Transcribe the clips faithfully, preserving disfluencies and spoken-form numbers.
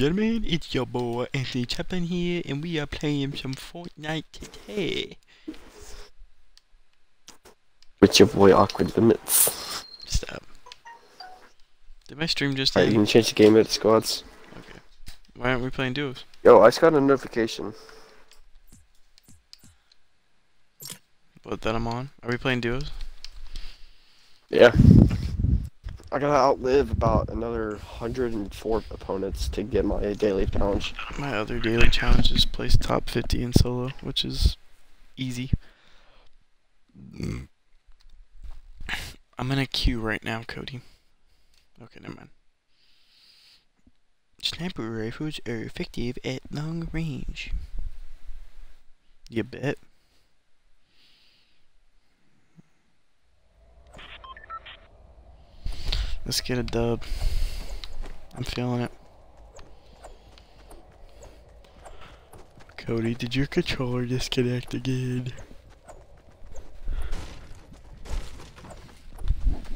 Gentlemen, it's your boy Anthony Chaplin here, and we are playing some Fortnite today. With your boy Awkward Limits. Stop. Did my stream just end? Alright, you can change the game at squads. Okay. Why aren't we playing duos? Yo, I just got a notification. But then I'm on. Are we playing duos? Yeah. I gotta outlive about another one hundred four opponents to get my daily challenge. My other daily challenge is place top fifty in solo, which is easy. I'm in a queue right now, Cody. Okay, never mind. Sniper rifles are effective at long range. You bet. Let's get a dub. I'm feeling it. Cody, did your controller disconnect again?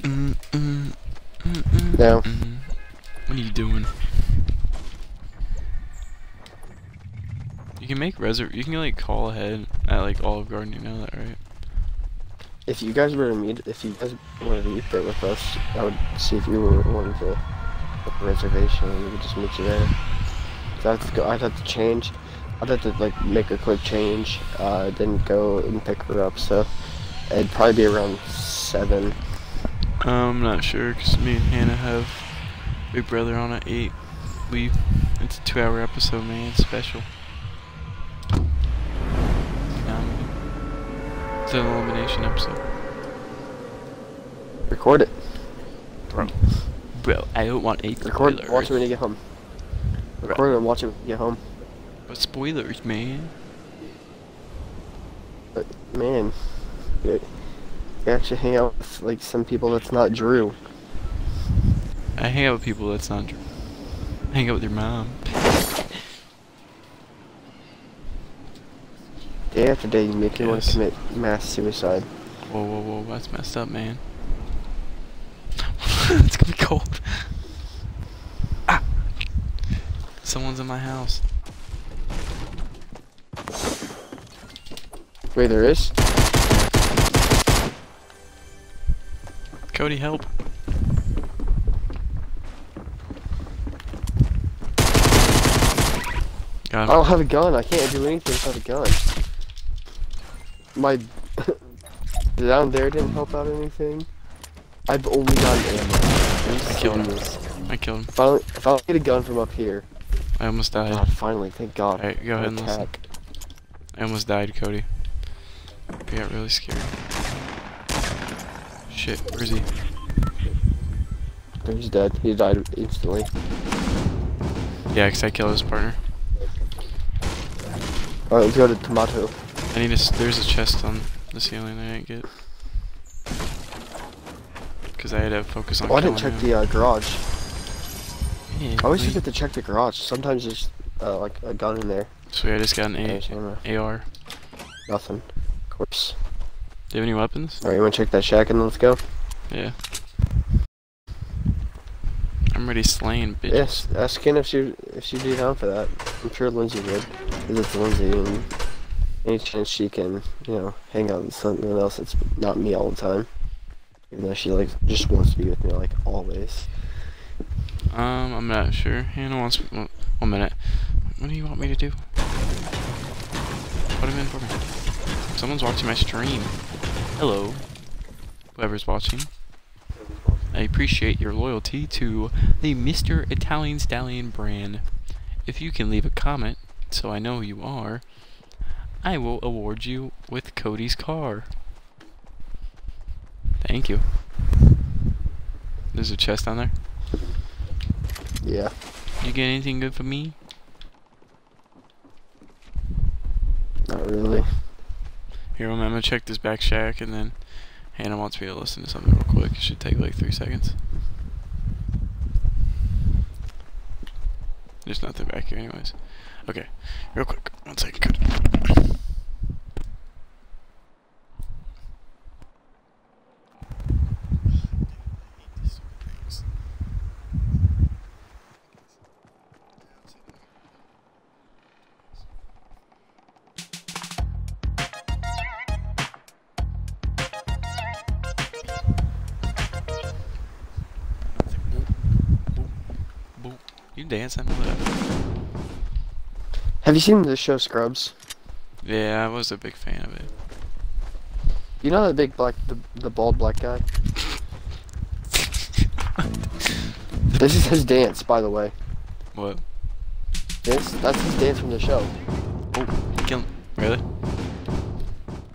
Mm, mm, mm, mm, no. Mm. What are you doing? You can make reserv- you can like call ahead at like Olive Garden, you know that, right? If you guys were to meet, if you guys wanted to meet there with us, I would see if you were wanting to make a reservation. We would just meet you there. So I'd have to go. I'd have to change. I'd have to like make a quick change, uh, then go and pick her up. So it'd probably be around seven. I'm not sure because me and Hannah have Big Brother on at eight. We it's a two-hour episode, man. It's special. It's an elimination episode. Record it. Bro. Bro, I don't want a Record spoiler. Watch it when you get home. Record right. it and watch it when you get home. But spoilers, man. But, man. You actually hang out with, like, some people that's not Drew. I hang out with people that's not Drew. I hang out with your mom. Day after day, you make me yes. want to commit mass suicide. Whoa, whoa, whoa, that's messed up, man. It's gonna be cold. Ah! Someone's in my house. Wait, there is? Cody, help. I don't have a gun, I can't do anything without a gun. My down there didn't help out anything. I've only got an ammo. I killed him. I killed him. Finally, if I get a gun from up here. I almost died. God, finally, thank God. Alright, go ahead and listen. I almost died, Cody. I got really scared. Shit, where is he? He's dead. He died instantly. Yeah, because I killed his partner. Alright, let's go to Tomato. I need a, there's a chest on the ceiling I didn't get. Cause I had to focus on. Oh, I didn't check him. the uh, garage. Yeah, I always forget to check the garage. Sometimes there's uh, like a gun in there. So I just got an a A R. Nothing. Of course. Do you have any weapons? Alright, you wanna check that shack and let's go? Yeah. I'm already slaying, bitch. Yes, ask Ken if she if she'd be down for that. I'm sure Lindsay would. Cause it's Lindsay and any chance she can, you know, hang out with someone else that's not me all the time. Even though she, like, just wants to be with me, like, always. Um, I'm not sure. Hannah wants... One, one minute. What do you want me to do? Put him in for me. Someone's watching my stream. Hello. Whoever's watching. I appreciate your loyalty to the Mister Italian Stallion brand. If you can leave a comment, so I know who you are, I will award you with Cody's car. Thank you. There's a chest down there. Yeah. You get anything good for me? Not really. Here, I'm gonna check this back shack, and then Hannah wants me to listen to something real quick. It should take like three seconds. There's nothing back here, anyways. Okay, real quick. One second. dance? I remember that. Have you seen the show Scrubs? Yeah, I was a big fan of it. You know that big black, the, the bald black guy? This is his dance, by the way. What? This, that's his dance from the show. Oh, you kill him. Really?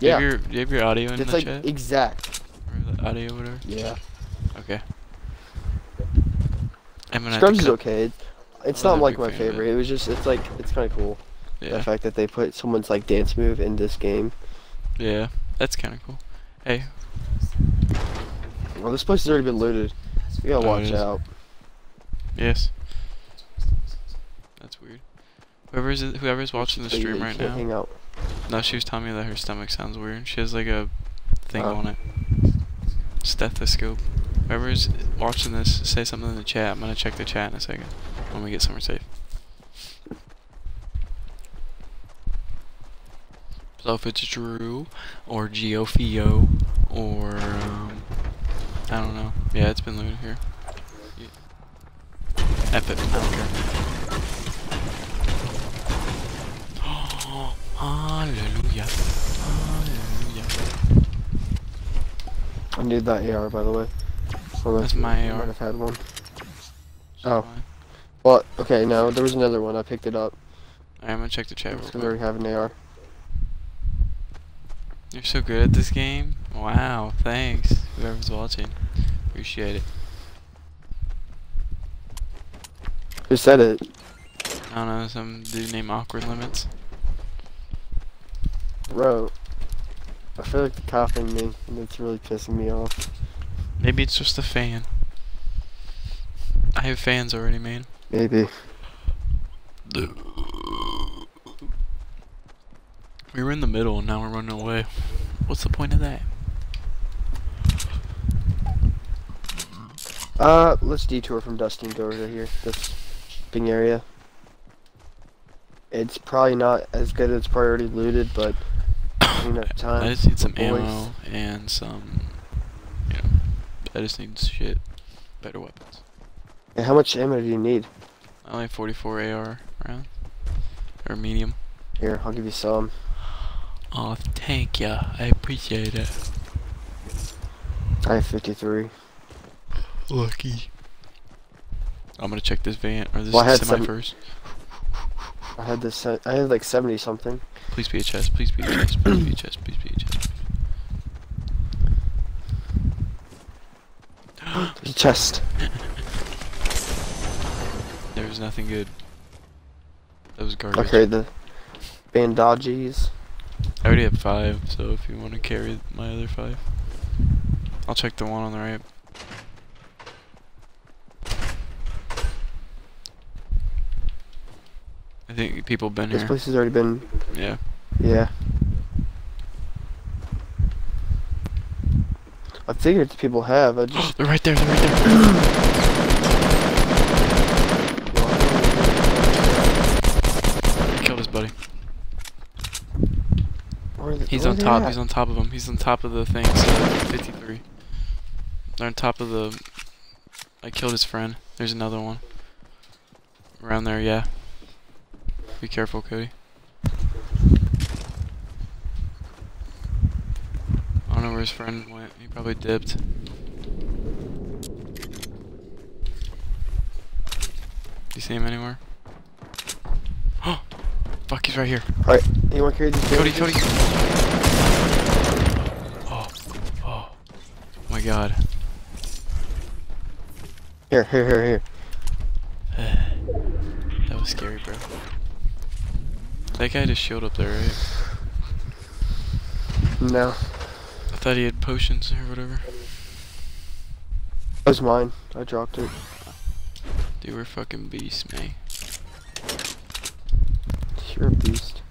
Yeah. Do you have your, do you have your audio in it's the like chat? It's like exact. Or the audio, whatever? Yeah. Okay. Scrubs is okay. It's not like my favorite. It was just, it's like, it's kind of cool. Yeah. The fact that they put someone's like dance move in this game. Yeah, that's kind of cool. Hey. Well, this place has already been looted. We gotta watch out. Yes. That's weird. Whoever's whoever's watching the stream right now. Hang out. No, she was telling me that her stomach sounds weird. She has like a thing on it. Stethoscope. Whoever's watching this, say something in the chat. I'm gonna check the chat in a second when we get somewhere safe. So if it's Drew or Geofio or um, I don't know. Yeah, it's been looted here. Yeah. Epic. I don't care. Oh, hallelujah! Hallelujah! I need that A R, by the way. So that's my A R. I might have had one. So oh. Well, okay, no, there was another one. I picked it up. Alright, I'm gonna check the chat real quick. I already have an A R. You're so good at this game. Wow, thanks. Whoever's watching. Appreciate it. Who said it? I don't know, some dude named Awkward Limits. Bro. I feel like they're copying me, and it's really pissing me off. Maybe it's just a fan. I have fans already, man. Maybe. We were in the middle, and now we're running away. What's the point of that? Uh, let's detour from Dustin to over here. This big area. It's probably not as good as priority looted, but... Time. I just need some ammo and some, you know, I just need shit, better weapons. And how much ammo do you need? I only have forty-four A R round, or medium. Here, I'll give you some. Oh, thank ya, I appreciate it. I have fifty-three. Lucky. I'm gonna check this van, or this well, is semi first. I had this, I had like seventy something. Please be a chest, please be a chest, please be a chest, please be a chest. There's a chest. There was nothing good. That was garbage. Okay, the bandages. I already have five, so if you want to carry my other five. I'll check the one on the right. I think people have been this here. This place has already been... Yeah. Yeah. I figured people have, I just... They're right there, they're right there! Kill this buddy. They, he's on top, at? he's on top of him. He's on top of the thing, so fifty-three. They're on top of the... I killed his friend. There's another one. Around there, yeah. Be careful, Cody. I don't know where his friend went. He probably dipped. You see him anywhere? Oh! Fuck, he's right here. Alright, anyone carry these Cody, Cody! Oh, oh. Oh my god. Here, here, here, here. That was scary, bro. That guy had his shield up there, right? No. I thought he had potions or whatever. That was mine. I dropped it. Dude, we're fucking beasts, man. You're a beast.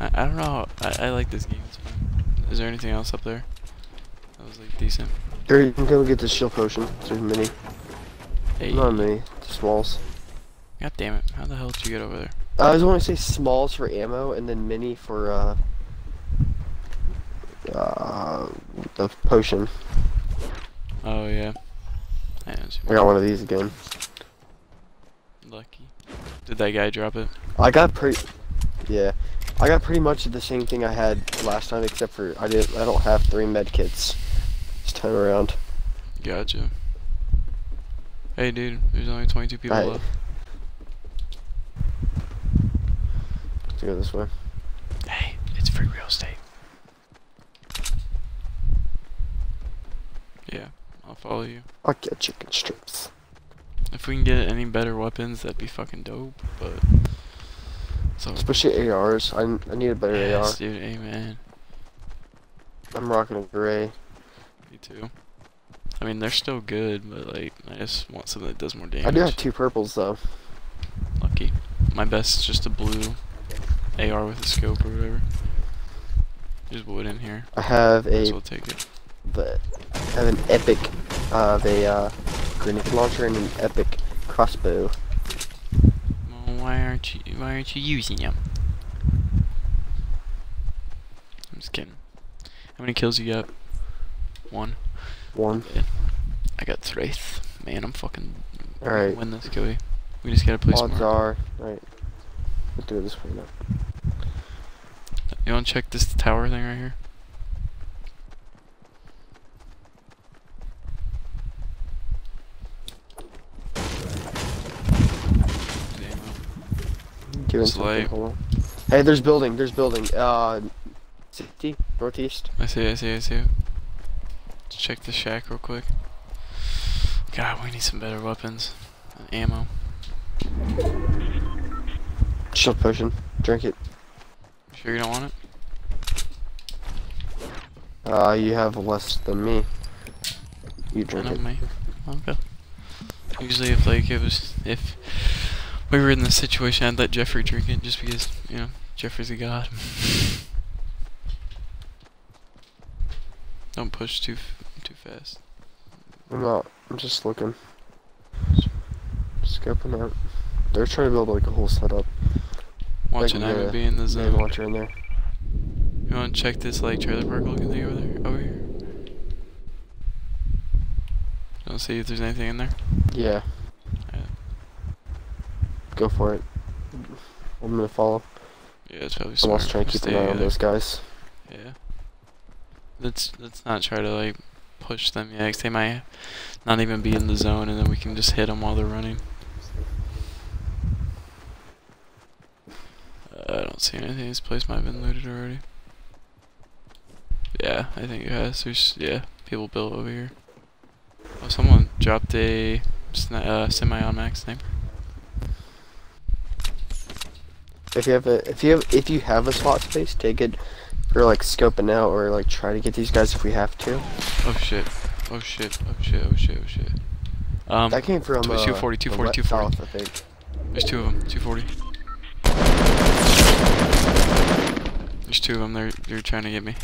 I, I don't know. I, I like this game. It's fun. Is there anything else up there? That was, like, decent. Here, you can go get the shield potion. There's mini. Hey. Not mini. Just walls. God damn it. How the hell did you get over there? I was going to say smalls for ammo and then mini for uh, uh, the potion. Oh yeah. I got one of these again. Lucky. Did they go drop it? I got pretty, yeah, I got pretty much the same thing I had last time, except for I did I don't have three med kits this time around. Gotcha. Hey dude, there's only twenty-two people left. Let's go this way. Hey, it's free real estate. Yeah, I'll follow you. I'll get chicken strips. If we can get any better weapons, that'd be fucking dope, but... So. Especially A Rs. I, I need a better yes, A R. Yes, dude, amen. I'm rocking a gray. Me too. I mean, they're still good, but, like, I just want something that does more damage. I do have two purples, though. Lucky. My best is just a blue A R with a scope or whatever. There's wood in here. I have a... Might as well take it. But I have an epic of uh, a uh, grenade launcher and an epic crossbow. Well, why aren't you? Why aren't you using them? I'm just kidding. How many kills you got? One. One. Yeah. I got three. Man, I'm fucking. All right. Win this, Cody. We just gotta play smart. Odds are right. We'll do it this way now. You wanna check this tower thing right here? Hey, there's building, there's building. Uh, city, northeast. I see, I see, I see. Let's check the shack real quick. God, we need some better weapons. Uh, ammo. Shield potion. Drink it. You sure you don't want it? Uh, you have less than me. You drink it. Me. Okay. Usually, if like it was, if. We were in this situation, I'd let Jeffrey drink it just because, you know, Jeffrey's a god. Don't push too f too fast. I'm not. I'm just looking. Scoping out. They're trying to build like a whole setup. Watching I would be in the zone. Watcher in there. You want to check this like trailer park looking thing over there? Over here. Don't see if there's anything in there. Yeah. Go for it. I'm gonna follow. Yeah, it's probably smart. I'm also trying to keep an eye on those guys. Yeah. Let's let's not try to like push them yet, 'cause they might not even be in the zone, and then we can just hit them while they're running. Uh, I don't see anything. This place might have been looted already. Yeah, I think it has. There's yeah, people built over here. Oh, someone dropped a sni uh, semi-automatic sniper. If you have a, if you have, if you have a slot space, take it for like scoping out or like try to get these guys if we have to. Oh shit! Oh shit! Oh shit! Oh shit! Oh shit! Um, that came from uh, two forty, two forty, two forty. South, I think. There's two of them. two forty. There's two of them. They're they're trying to get me.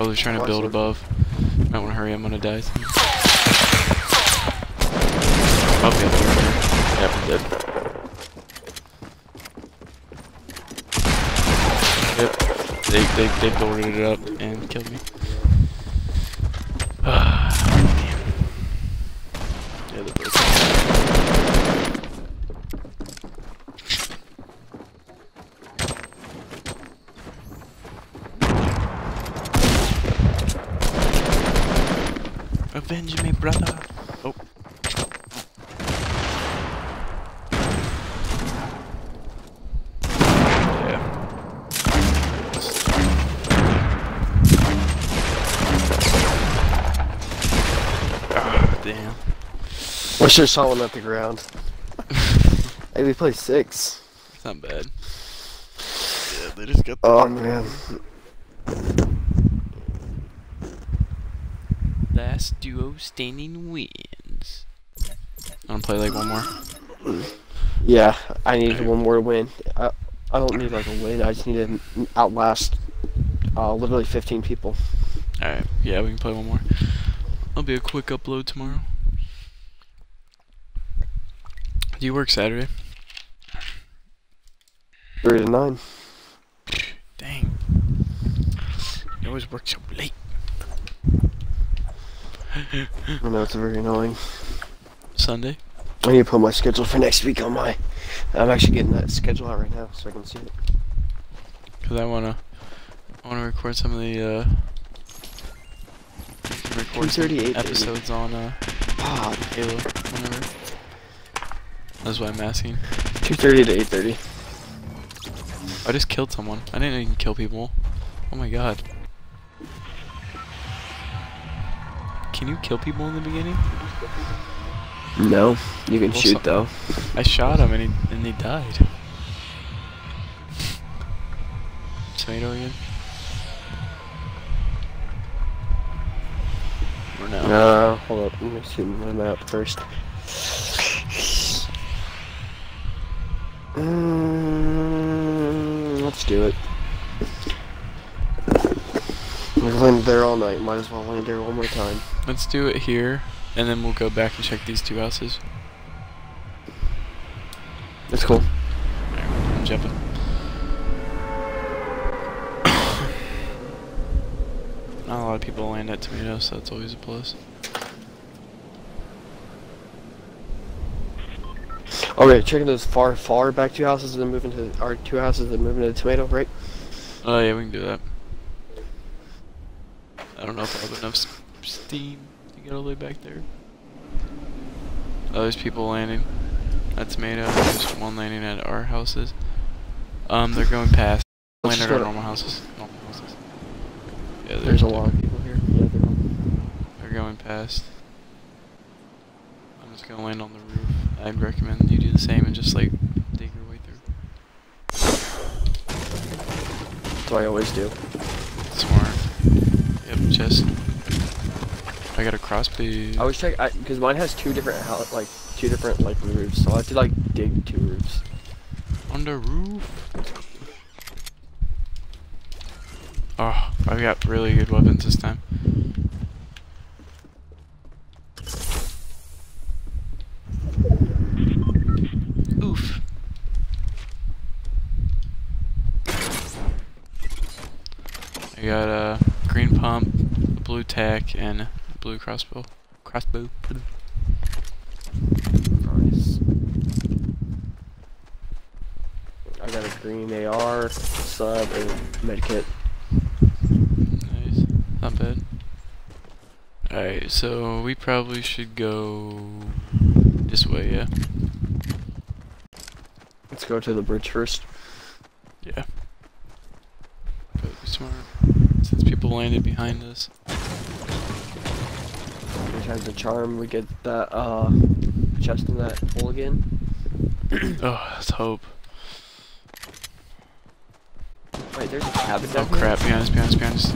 Oh, they're trying to build above. I don't want to hurry. I'm gonna die. Okay. Yep, dead. They they they boarded it up and killed me. Uh, damn. Yeah, they're broken. Avenge me, brother. Oh. I should have shot one at the ground. Hey, we play six. It's not bad. Yeah, they just got the oh man. Last duo standing wins. I want to play like one more. Yeah, I need one more win. I, I don't need like a win. I just need to outlast uh, literally fifteen people. All right. Yeah, we can play one more. It'll be a quick upload tomorrow. Do you work Saturday? Three to nine. Dang. You always work so late. I know, it's very annoying. Sunday? I need to put my schedule for next week on my... I'm actually getting that schedule out right now so I can see it. Because I want to... I want to record some of the, uh... record some episodes on, uh... Pod. Halo, whenever. That's what I'm asking. two thirty to eight thirty. I just killed someone. I didn't even kill people. Oh my god. Can you kill people in the beginning? No. You can well, shoot, so though. I shot him and he, and he died. Tomato again? Or no? No, hold up. Let me see my map first. Mm, let's do it. We've landed there all night, might as well land there one more time. Let's do it here, and then we'll go back and check these two houses. That's cool. Alright, I'm jumping. Not a lot of people land at tomatoes, so that's always a plus. Alright, checking those far, far back two houses and then moving to our two houses and moving to the tomato, right? Oh, uh, yeah, we can do that. I don't know if I have enough steam to get all the way back there. Oh, there's people landing at tomato. There's one landing at our houses. Um, they're going past. Land at our normal houses. Normal houses. Yeah, there's, there's a lot of people here. Yeah, they're, they're going past. I'm just gonna land on the roof. I'd recommend you do the same and just like dig your way through. That's what I always do. Smart. Yep, chest. I got a crossbow. I always check, because mine has two different house, like two different like roofs, so I have to like dig two roofs. On the roof. Oh, I got really good weapons this time. Oof. I got a green pump, a blue tack, and a blue crossbow. Crossbow. Nice. I got a green A R, sub, and medkit. Nice. Not bad. Alright, so we probably should go this way, yeah. Let's go to the bridge first. Yeah. Probably smart. Since people landed behind us. Which has the charm, we get that uh chest in that hole again. Oh, that's hope. Wait, there's a cabin down here. Oh crap, be honest, be honest, be honest.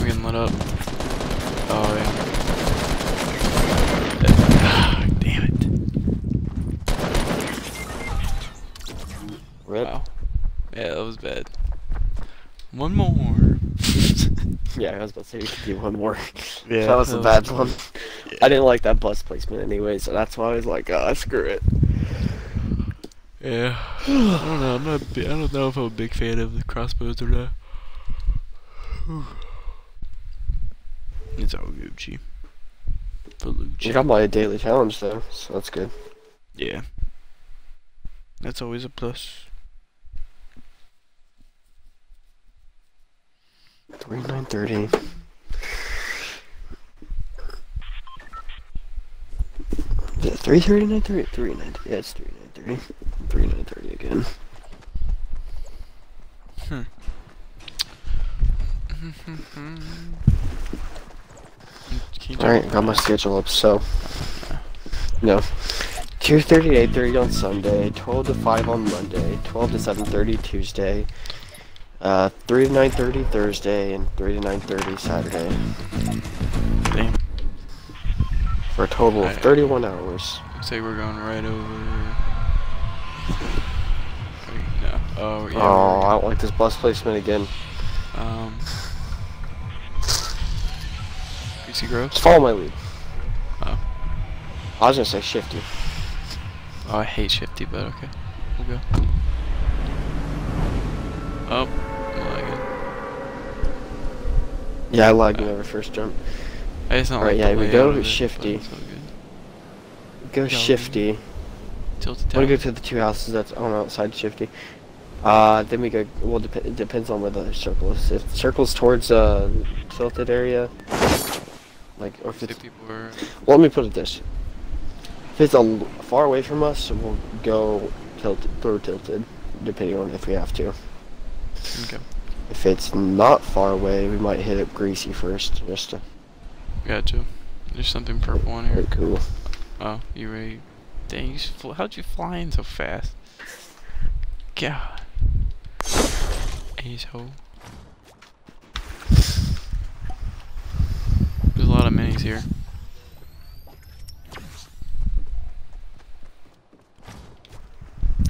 We're getting lit up. Oh yeah. Damn it. Rip. Wow. Yeah, that was bad. One more. Yeah, I was about to say we could do one more. Yeah, that was that a was bad cool. one. Yeah. I didn't like that bus placement anyway, so that's why I was like, ah, oh, screw it. Yeah. I don't know. I'm not. I don't know if I'm a big fan of the crossbows or not. It's all Gucci. We got my daily challenge though, so that's good. Yeah. That's always a plus. three nine thirty. Is it three thirty, nine thirty? three nine thirty. Yeah, it's three nine thirty. three nine thirty again. Hmm. Alright, got my schedule up, so. No. two thirty to eight thirty on Sunday, twelve to five on Monday, twelve to seven thirty Tuesday. Uh, three to nine thirty Thursday and three to nine thirty Saturday. Damn. For a total of thirty-one hours. Looks like we're going right over... No. Oh, yeah. Oh, I don't like this bus placement again. Um... Greasy Grove? Just follow my lead. Oh. I was gonna say Shifty. Oh, I hate Shifty, but okay. We'll go. Oh, lagging. Yeah, I lagged over uh, first jump. I just don't All right, like yeah, we go Shifty. It, go no, Shifty. Tilted tower. We'll go to the two houses that's on outside Shifty. Uh, then we go. Well, dep it depends on where the circle is. If the circle's towards uh tilted area, like, or if it's. Were... Well, let me put it this. If it's a, far away from us, we'll go tilted through tilted, depending on if we have to. Okay. If it's not far away, we might hit up Greasy first, just to. Gotcha. There's something purple on here. Cool. Oh, you ready? Dang, you fl how'd you fly in so fast? God. Asshole. There's a lot of minis here.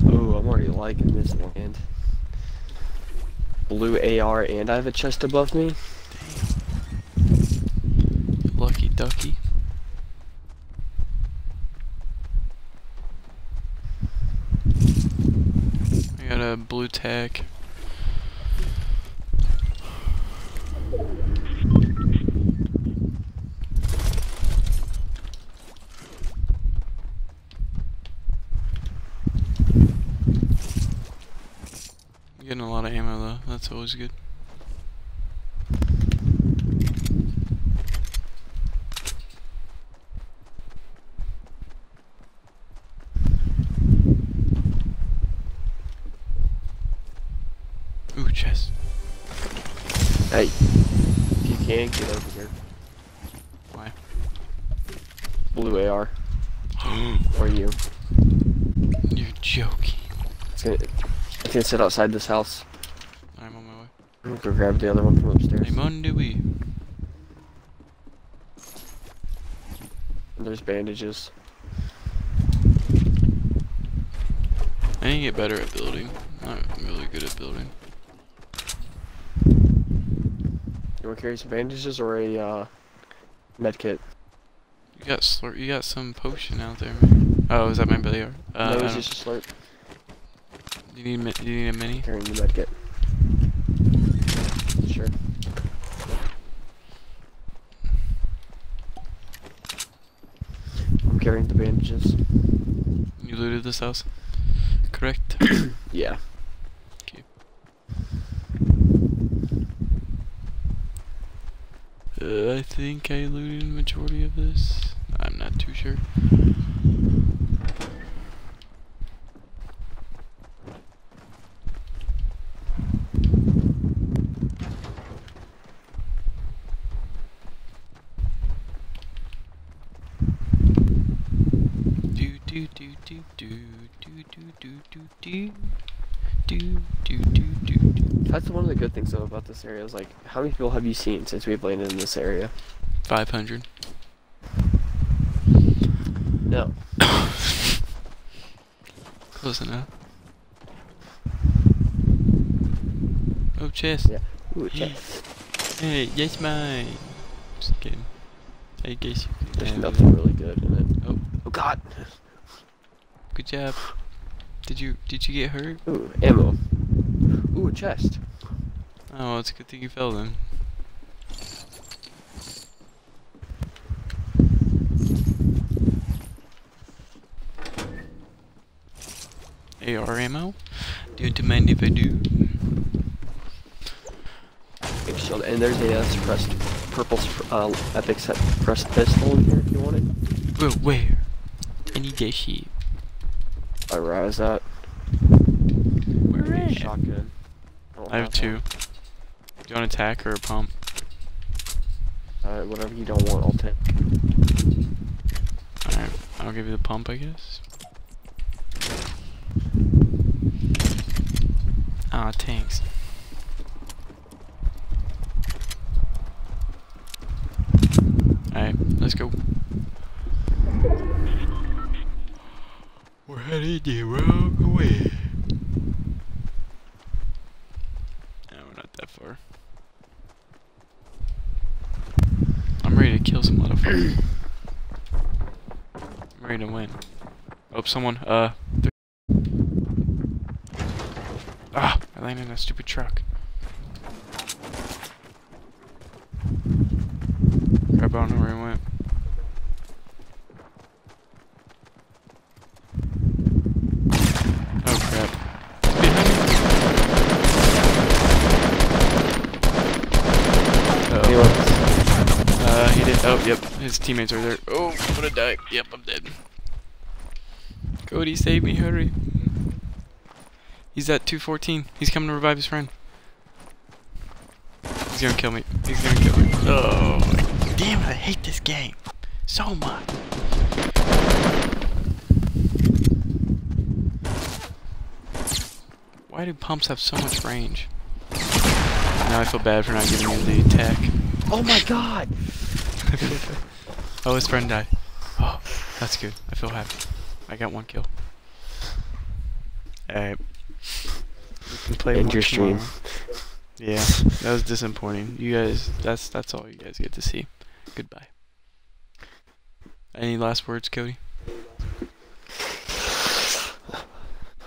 Ooh, I'm already liking this land. Blue A R and I have a chest above me. Dang. Lucky ducky. I got a blue tag. Getting a lot of ammo though, that's always good. Ooh, chest. Hey, you can't get over here. Why? Blue A R. Or you. You're joking. It's gonna I can sit outside this house. I'm on my way. I'm gonna go grab the other one from upstairs. There's bandages. I need to get better at building. I'm not really good at building. You wanna carry some bandages or a uh, med kit? You got slurp. You got some potion out there. Man. Oh, is that my belly art? Uh, no, it's just a slurp. You need, you need a mini? Carrying the med kit. Sure. I'm carrying the bandages. You looted this house? Correct? Yeah. Okay. Uh, I think I looted the majority of this. I'm not too sure. Do do do do do do do do do do do do. That's one of the good things though about this area is like, how many people have you seen since we've landed in this area? Five hundred. No. Close enough. Oh, chest. Yeah. Ooh, chest. Hey, yes, mine. Just kidding. I guess you could. There's nothing really good in it. Oh, oh God. Good job. Did you did you get hurt? Ooh, ammo. Ooh, a chest. Oh, well, it's a good thing you fell then. A R ammo? Do you demand if I do? And there's a uh, suppressed purple uh, epic suppressed pistol in here if you want it. Well, where? I need that shit. Alright, where is that? Where is that? Shotgun. I, I have, have two. One. Do you want an attack or a pump? Alright, uh, whatever you don't want, I'll take. Alright, I'll give you the pump, I guess. Ah, tanks. Alright, let's go. We're headed the wrong way. No, we're not that far. I'm ready to kill some motherfuckers. I'm ready to win. Oh, someone, uh... Ah! I landed in that stupid truck. Crap, I don't know where I went. Yep, his teammates are there. Oh, I'm gonna die. Yep, I'm dead. Cody, save me, hurry. He's at two fourteen. He's coming to revive his friend. He's gonna kill me. He's gonna kill me. Oh, damn it, I hate this game so much. Why do pumps have so much range? Now I feel bad for not giving him the attack. Oh my god! Oh, his friend died. Oh, that's good. I feel happy. I got one kill. Alright. We can play one stream. Yeah, that was disappointing. You guys, that's that's all you guys get to see. Goodbye. Any last words, Cody?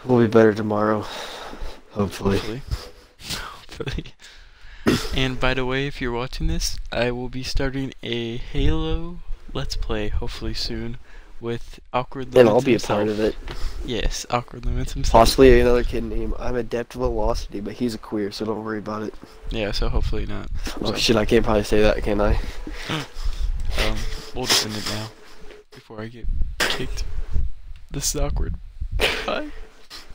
We'll be better tomorrow. Hopefully. Hopefully. Hopefully. And by the way, if you're watching this, I will be starting a Halo Let's Play, hopefully soon, with Awkward Limits and I'll be himself. A part of it. Yes, Awkward Limits himself. Possibly another kid named, I'm adept velocity, but he's a queer, so don't worry about it. Yeah, so hopefully not. Oh so. Shit, I can't probably say that, can I? um, we'll just end it now, before I get kicked. This is awkward. Bye.